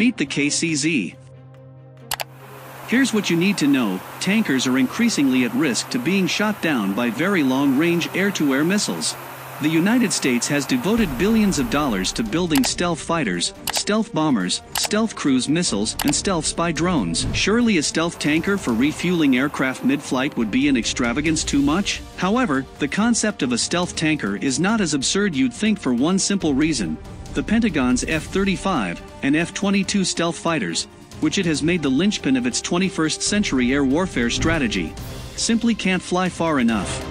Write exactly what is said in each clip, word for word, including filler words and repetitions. Meet the K C Z. Here's what you need to know: tankers are increasingly at risk to being shot down by very long-range air-to-air missiles. The United States has devoted billions of dollars to building stealth fighters, stealth bombers, stealth cruise missiles, and stealth spy drones. Surely a stealth tanker for refueling aircraft mid-flight would be an extravagance too much? However, the concept of a stealth tanker is not as absurd you'd think for one simple reason. The Pentagon's F thirty-five and F twenty-two stealth fighters, which it has made the linchpin of its twenty-first century air warfare strategy, simply can't fly far enough.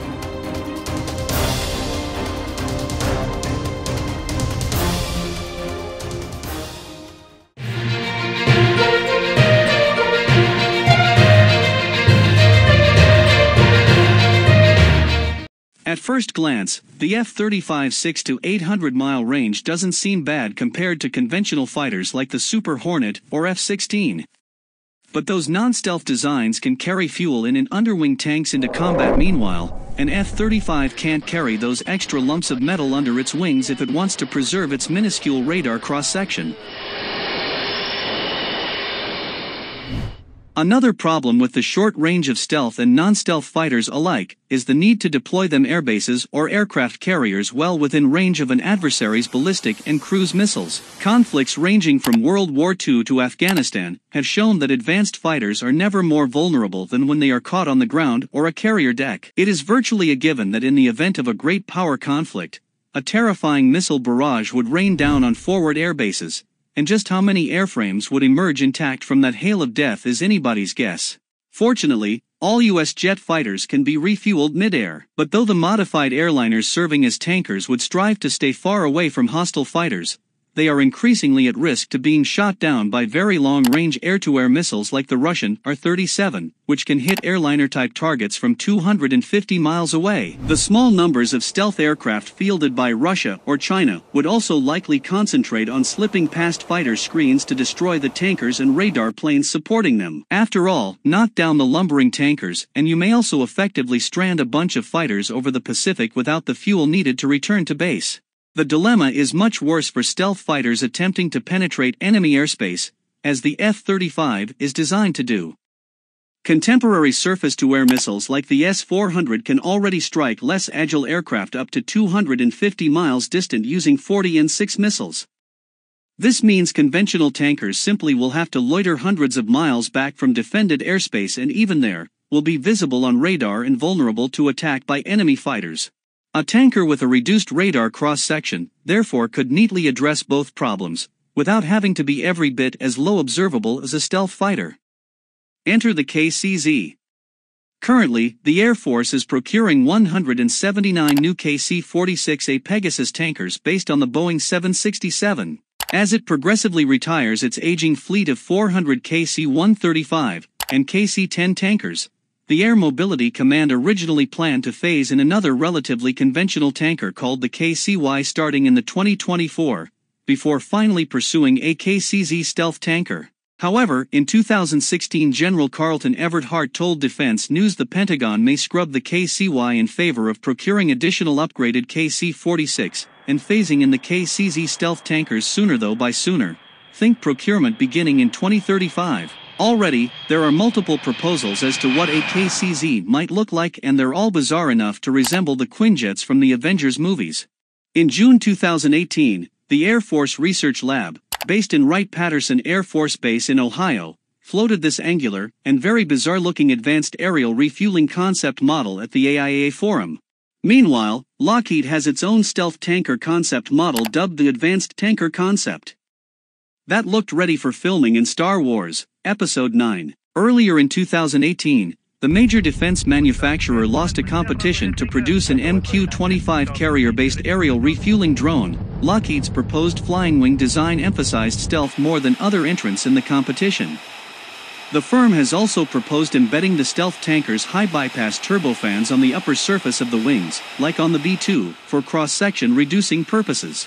At first glance, the F thirty-five's six to eight hundred mile range doesn't seem bad compared to conventional fighters like the Super Hornet or F sixteen. But those non-stealth designs can carry fuel in and underwing tanks into combat. Meanwhile, an F thirty-five can't carry those extra lumps of metal under its wings if it wants to preserve its minuscule radar cross-section. Another problem with the short range of stealth and non-stealth fighters alike is the need to deploy them airbases or aircraft carriers well within range of an adversary's ballistic and cruise missiles. Conflicts ranging from World War Two to Afghanistan have shown that advanced fighters are never more vulnerable than when they are caught on the ground or a carrier deck. It is virtually a given that in the event of a great power conflict, a terrifying missile barrage would rain down on forward airbases. And just how many airframes would emerge intact from that hail of death is anybody's guess. Fortunately, all U S jet fighters can be refueled mid-air. But though the modified airliners serving as tankers would strive to stay far away from hostile fighters, they are increasingly at risk to being shot down by very long-range air-to-air missiles like the Russian R thirty-seven, which can hit airliner-type targets from two hundred fifty miles away. The small numbers of stealth aircraft fielded by Russia or China would also likely concentrate on slipping past fighter screens to destroy the tankers and radar planes supporting them. After all, knock down the lumbering tankers, and you may also effectively strand a bunch of fighters over the Pacific without the fuel needed to return to base. The dilemma is much worse for stealth fighters attempting to penetrate enemy airspace, as the F thirty-five is designed to do. Contemporary surface-to-air missiles like the S four hundred can already strike less agile aircraft up to two hundred fifty miles distant using forty N six missiles. This means conventional tankers simply will have to loiter hundreds of miles back from defended airspace, and even there, will be visible on radar and vulnerable to attack by enemy fighters. A tanker with a reduced radar cross-section, therefore, could neatly address both problems, without having to be every bit as low observable as a stealth fighter. Enter the K C Z. Currently, the Air Force is procuring one hundred seventy-nine new K C forty-six A Pegasus tankers based on the Boeing seven sixty-seven. As it progressively retires its aging fleet of four hundred K C one thirty-five and K C ten tankers, the Air Mobility Command originally planned to phase in another relatively conventional tanker called the K C Y starting in the twenty twenty-four, before finally pursuing a K C Z stealth tanker. However, in two thousand sixteen, General Carlton Everhart told Defense News the Pentagon may scrub the K C Y in favor of procuring additional upgraded K C forty-six and phasing in the K C Z stealth tankers sooner though by sooner. Think procurement beginning in twenty thirty-five. Already, there are multiple proposals as to what a K C Z might look like, and they're all bizarre enough to resemble the Quinjets from the Avengers movies. In June two thousand eighteen, the Air Force Research Lab, based in Wright-Patterson Air Force Base in Ohio, floated this angular and very bizarre-looking advanced aerial refueling concept model at the A I A A Forum. Meanwhile, Lockheed has its own stealth tanker concept model dubbed the Advanced Tanker Concept. That looked ready for filming in Star Wars Episode nine. Earlier in two thousand eighteen, the major defense manufacturer lost a competition to produce an M Q twenty-five carrier-based aerial refueling drone. Lockheed's proposed flying wing design emphasized stealth more than other entrants in the competition. The firm has also proposed embedding the stealth tanker's high-bypass turbofans on the upper surface of the wings, like on the B two, for cross-section reducing purposes.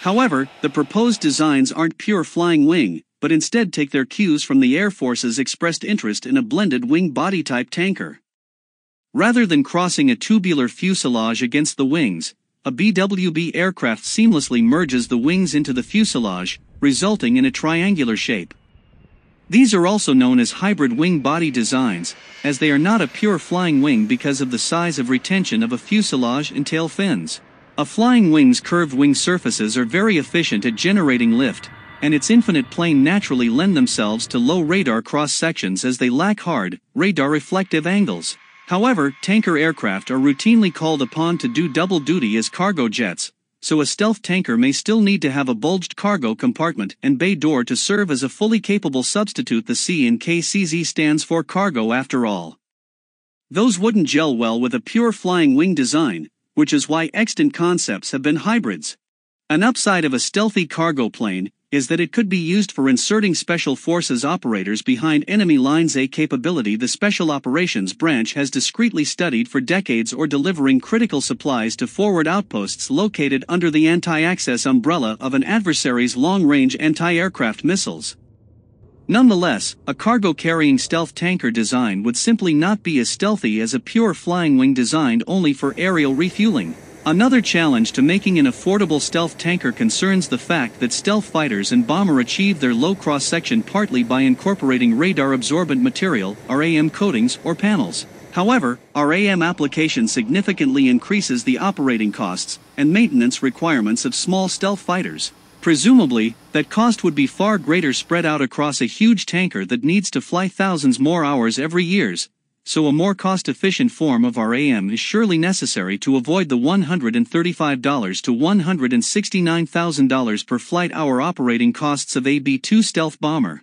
However, the proposed designs aren't pure flying wing, but instead take their cues from the Air Force's expressed interest in a blended wing body-type tanker. Rather than crossing a tubular fuselage against the wings, a B W B aircraft seamlessly merges the wings into the fuselage, resulting in a triangular shape. These are also known as hybrid wing body designs, as they are not a pure flying wing because of the size of retention of a fuselage and tail fins. A flying wing's curved wing surfaces are very efficient at generating lift, and its infinite plane naturally lend themselves to low radar cross-sections as they lack hard, radar-reflective angles. However, tanker aircraft are routinely called upon to do double duty as cargo jets, so a stealth tanker may still need to have a bulged cargo compartment and bay door to serve as a fully capable substitute. The C in K C Z stands for cargo after all. Those wouldn't gel well with a pure flying wing design, which is why extant concepts have been hybrids. An upside of a stealthy cargo plane is that it could be used for inserting special forces operators behind enemy lines, a capability the Special Operations Branch has discreetly studied for decades, or delivering critical supplies to forward outposts located under the anti-access umbrella of an adversary's long-range anti-aircraft missiles. Nonetheless, a cargo-carrying stealth tanker design would simply not be as stealthy as a pure flying wing designed only for aerial refueling. Another challenge to making an affordable stealth tanker concerns the fact that stealth fighters and bomber achieve their low cross-section partly by incorporating radar-absorbent material, RAM coatings, or panels. However, RAM application significantly increases the operating costs and maintenance requirements of small stealth fighters. Presumably, that cost would be far greater spread out across a huge tanker that needs to fly thousands more hours every year. So a more cost-efficient form of RAM is surely necessary to avoid the one hundred thirty-five thousand to one hundred sixty-nine thousand dollars per flight hour operating costs of a B two stealth bomber.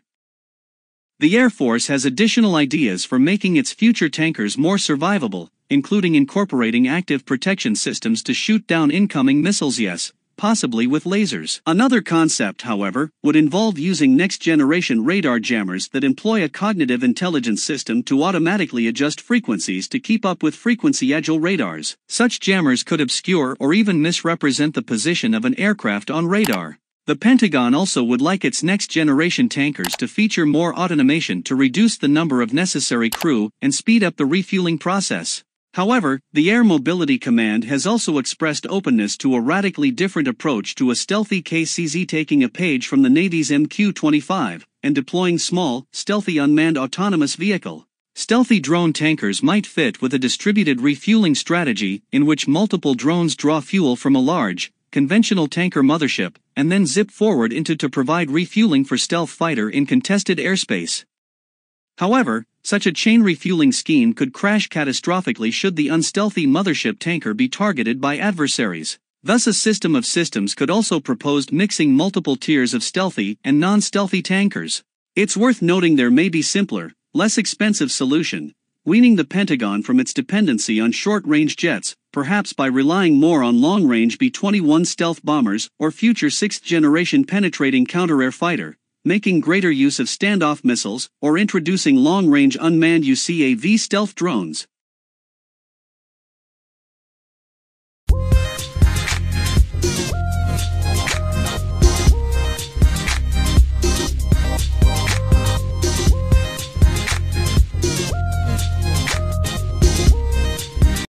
The Air Force has additional ideas for making its future tankers more survivable, including incorporating active protection systems to shoot down incoming missiles, yes, possibly with lasers. Another concept, however, would involve using next-generation radar jammers that employ a cognitive intelligence system to automatically adjust frequencies to keep up with frequency-agile radars. Such jammers could obscure or even misrepresent the position of an aircraft on radar. The Pentagon also would like its next-generation tankers to feature more automation to reduce the number of necessary crew and speed up the refueling process. However, the Air Mobility Command has also expressed openness to a radically different approach to a stealthy K C Z, taking a page from the Navy's M Q twenty-five and deploying small, stealthy unmanned autonomous vehicle. Stealthy drone tankers might fit with a distributed refueling strategy in which multiple drones draw fuel from a large, conventional tanker mothership and then zip forward into to provide refueling for stealth fighter in contested airspace. However, such a chain refueling scheme could crash catastrophically should the unstealthy mothership tanker be targeted by adversaries. Thus, a system of systems could also propose mixing multiple tiers of stealthy and non-stealthy tankers. It's worth noting there may be simpler, less expensive solution, weaning the Pentagon from its dependency on short-range jets, perhaps by relying more on long-range B twenty-one stealth bombers or future sixth-generation penetrating counter-air fighter, making greater use of standoff missiles, or introducing long-range unmanned U C A V stealth drones.